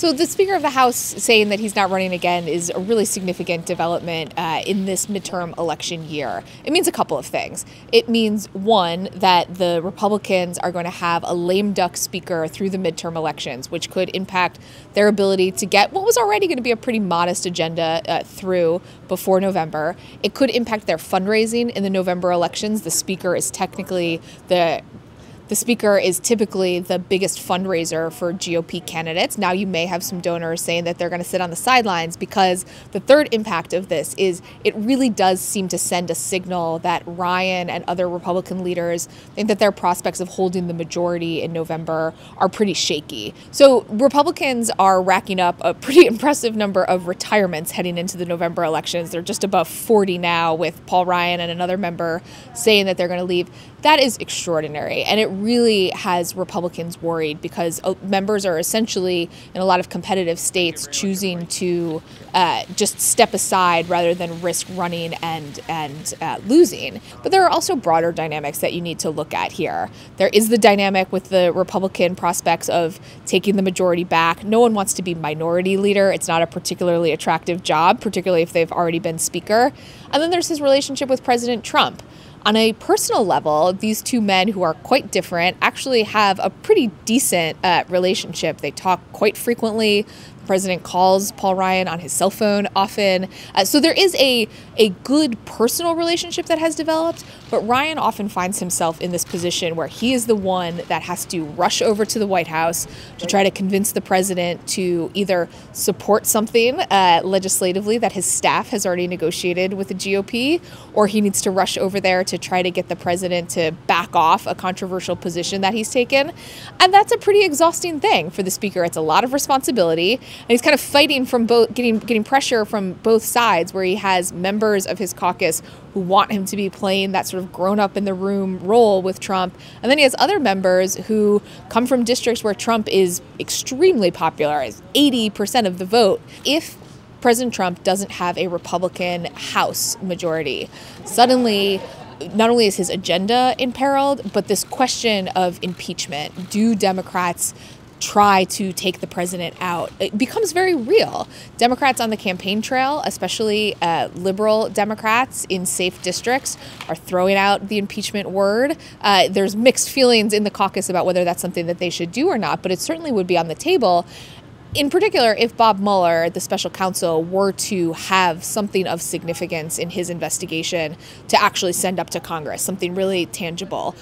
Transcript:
So the Speaker of the House saying that he's not running again is a really significant development in this midterm election year. It means a couple of things. It means, one, that the Republicans are going to have a lame duck speaker through the midterm elections, which could impact their ability to get what was already going to be a pretty modest agenda through before November. It could impact their fundraising in the November elections. The Speaker is technically The Speaker is typically the biggest fundraiser for GOP candidates. Now you may have some donors saying that they're going to sit on the sidelines, because the third impact of this is it really does seem to send a signal that Ryan and other Republican leaders think that their prospects of holding the majority in November are pretty shaky. So Republicans are racking up a pretty impressive number of retirements heading into the November elections. They're just above 40 now, with Paul Ryan and another member saying that they're going to leave. That is extraordinary, and it really has Republicans worried, because members are essentially, in a lot of competitive states, choosing to just step aside rather than risk running and losing. But there are also broader dynamics that you need to look at here. There is the dynamic with the Republican prospects of taking the majority back. No one wants to be minority leader. It's not a particularly attractive job, particularly if they've already been speaker. And then there's his relationship with President Trump. On a personal level, these two men, who are quite different, actually have a pretty decent relationship. They talk quite frequently. The president calls Paul Ryan on his cell phone often. So there is a good personal relationship that has developed, but Ryan often finds himself in this position where he is the one that has to rush over to the White House to try to convince the president to either support something legislatively that his staff has already negotiated with the GOP, or he needs to rush over there to try to get the president to back off a controversial position that he's taken. And that's a pretty exhausting thing for the Speaker. It's a lot of responsibility. And he's kind of fighting from both, getting pressure from both sides, where he has members of his caucus who want him to be playing that sort of grown-up-in-the-room role with Trump. And then he has other members who come from districts where Trump is extremely popular, is 80% of the vote. If President Trump doesn't have a Republican House majority, suddenly not only is his agenda imperiled, but this question of impeachment, do Democrats try to take the president out, it becomes very real. Democrats on the campaign trail, especially liberal Democrats in safe districts, are throwing out the impeachment word. There's mixed feelings in the caucus about whether that's something that they should do or not, but it certainly would be on the table. In particular, if Bob Mueller, the special counsel, were to have something of significance in his investigation to actually send up to Congress, something really tangible.